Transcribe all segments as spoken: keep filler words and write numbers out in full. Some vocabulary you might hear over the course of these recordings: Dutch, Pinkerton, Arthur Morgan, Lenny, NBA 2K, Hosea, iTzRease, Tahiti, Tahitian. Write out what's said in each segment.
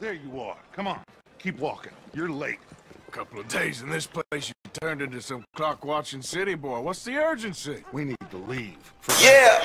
There you are. Come on. Keep walking. You're late. A couple of days in this place, you turned into some clock-watching city boy. What's the urgency? We need to leave. Yeah!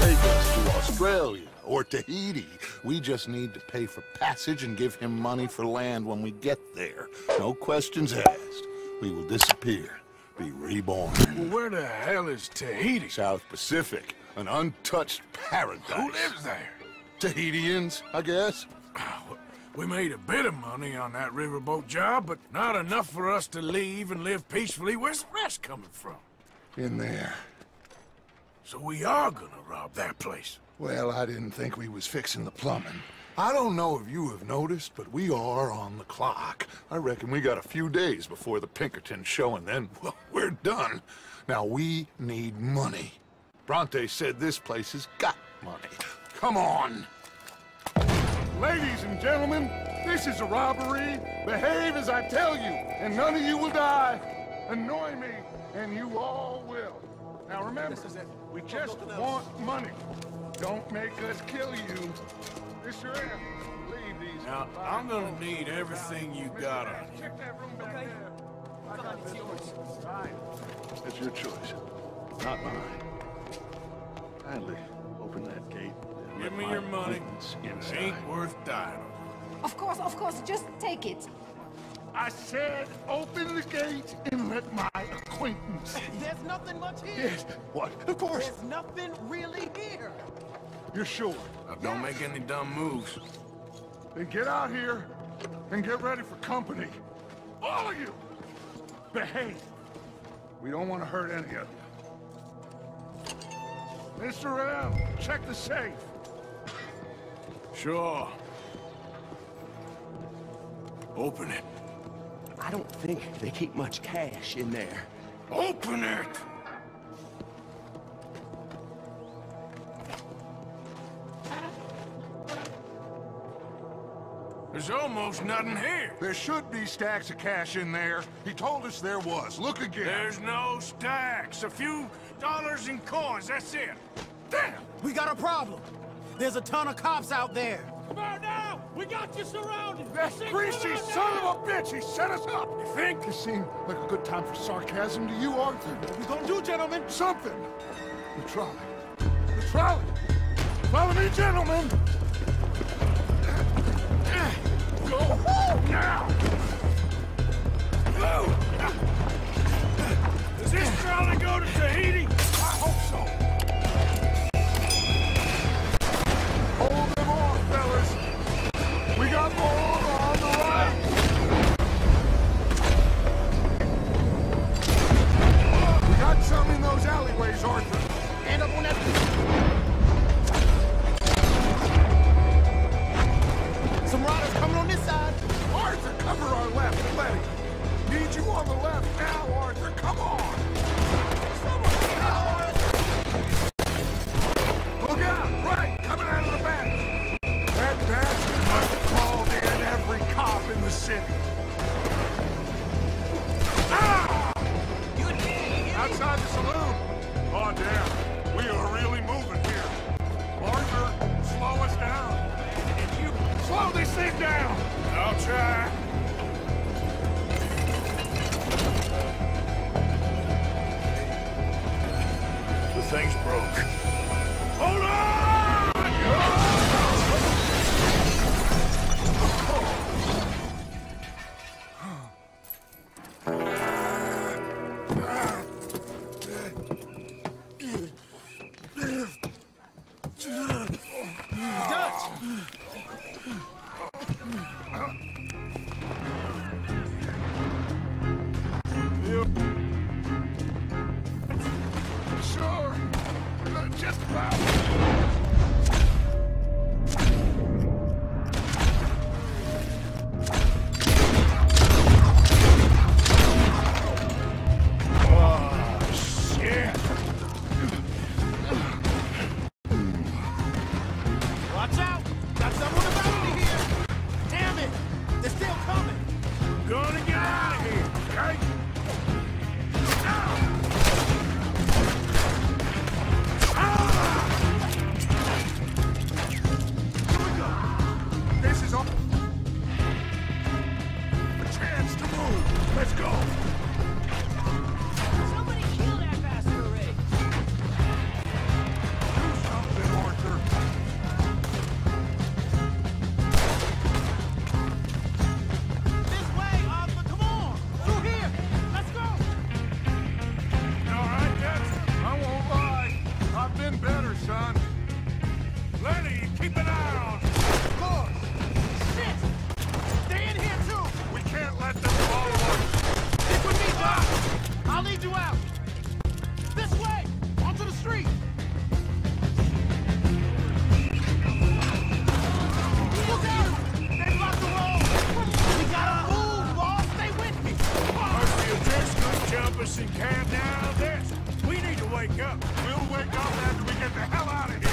Take us to Australia or Tahiti. We just need to pay for passage and give him money for land when we get there. No questions asked. We will disappear, be reborn. Well, where the hell is Tahiti? South Pacific. An untouched paradise. Who lives there? Tahitians, I guess. We made a bit of money on that riverboat job, but not enough for us to leave and live peacefully. Where's the rest coming from? In there. So we are gonna rob that place. Well, I didn't think we was fixing the plumbing. I don't know if you have noticed, but we are on the clock. I reckon we got a few days before the Pinkerton show, and then, well, we're done. Now, we need money. Bronte said this place has got money. Come on! Ladies and gentlemen, this is a robbery. Behave as I tell you, and none of you will die. Annoy me, and you all will. Now remember, we just want money. Don't make us kill you. Mister M, leave these. Now, I'm gonna need everything you got on you. Check that room back there. I got this. Fine. It's your choice, not mine. Kindly open that gate. Give me your money. It ain't worth dying. Of course, of course. Just take it. I said open the gate and let my acquaintance. There's nothing much here. Yes. What? Of course. There's nothing really here. You're sure? Now don't make any dumb moves. Then get out here and get ready for company. All of you. Behave. We don't want to hurt any of you. Mister M, check the safe. Sure. Open it. I don't think they keep much cash in there. Open it! There's almost nothing here. There should be stacks of cash in there. He told us there was. Look again. There's no stacks. A few dollars in coins, that's it. Damn! We got a problem. There's a ton of cops out there. Come on now! We got you surrounded! That greasy son of a bitch! He set us up! You think? This seemed like a good time for sarcasm to you, Arthur. What are we gonna do, gentlemen? Something! The trolley. The trolley! Follow me, gentlemen! Go! Now! Go! Does this trolley go to Tahiti? I hope so. Hold them off, fellas. We got more on the right. We got some in those alleyways, Arthur. Hand up on that. Some riders coming on this side. Arthur, cover our left, Lenny. Need you on the left now, Arthur. Come on. Look out, right, coming out of the back. That bastard must have called in every cop in the city. Ah! Outside the saloon. Oh, damn. We are really moving here. Arthur, slow us down. If you slow this thing down. I'll try. The thing's broke. Hold on! Dutch! Sure, just about. Oh, shit. Watch out! Got someone about me here! Damn it! They're still coming! Gonna get out of here, okay? Ow! I'll lead you out. This way, onto the street. Look out! They blocked the road. We gotta move, boss. Stay with me. Arthur, this could jump us in camp now. This. We need to wake up. We'll wake up after we get the hell out of here.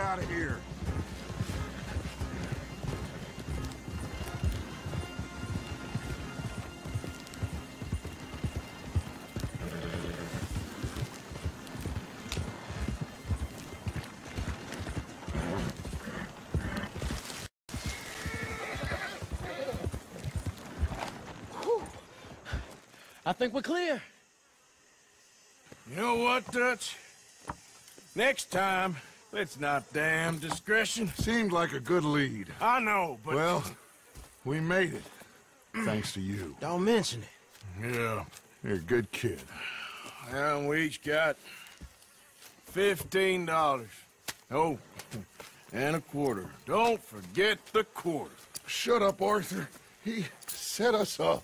Out of here. I think we're clear. You know what, Dutch? Next time, let's not damn discretion. Seemed like a good lead. I know, but... Well, we made it. Thanks to you. Don't mention it. Yeah, you're a good kid. And we each got fifteen dollars. Oh, and a quarter. Don't forget the quarter. Shut up, Arthur. He set us up.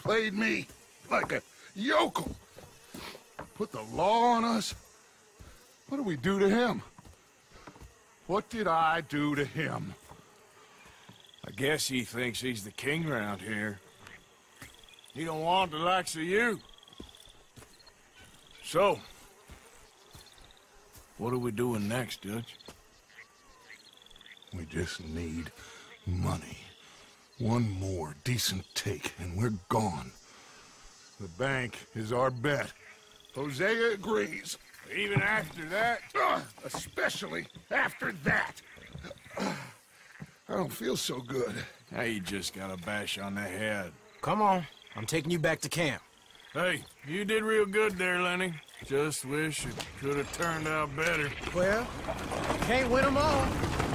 Played me like a yokel. Put the law on us. What did we do to him? What did I do to him? I guess he thinks he's the king around here. He don't want the likes of you. So, what are we doing next, Dutch? We just need money. One more decent take, and we're gone. The bank is our bet. Hosea agrees. Even after that? Uh, especially after that. Uh, I don't feel so good. Now you just got a bash on the head. Come on. I'm taking you back to camp. Hey, you did real good there, Lenny. Just wish it could have turned out better. Well, can't win them all.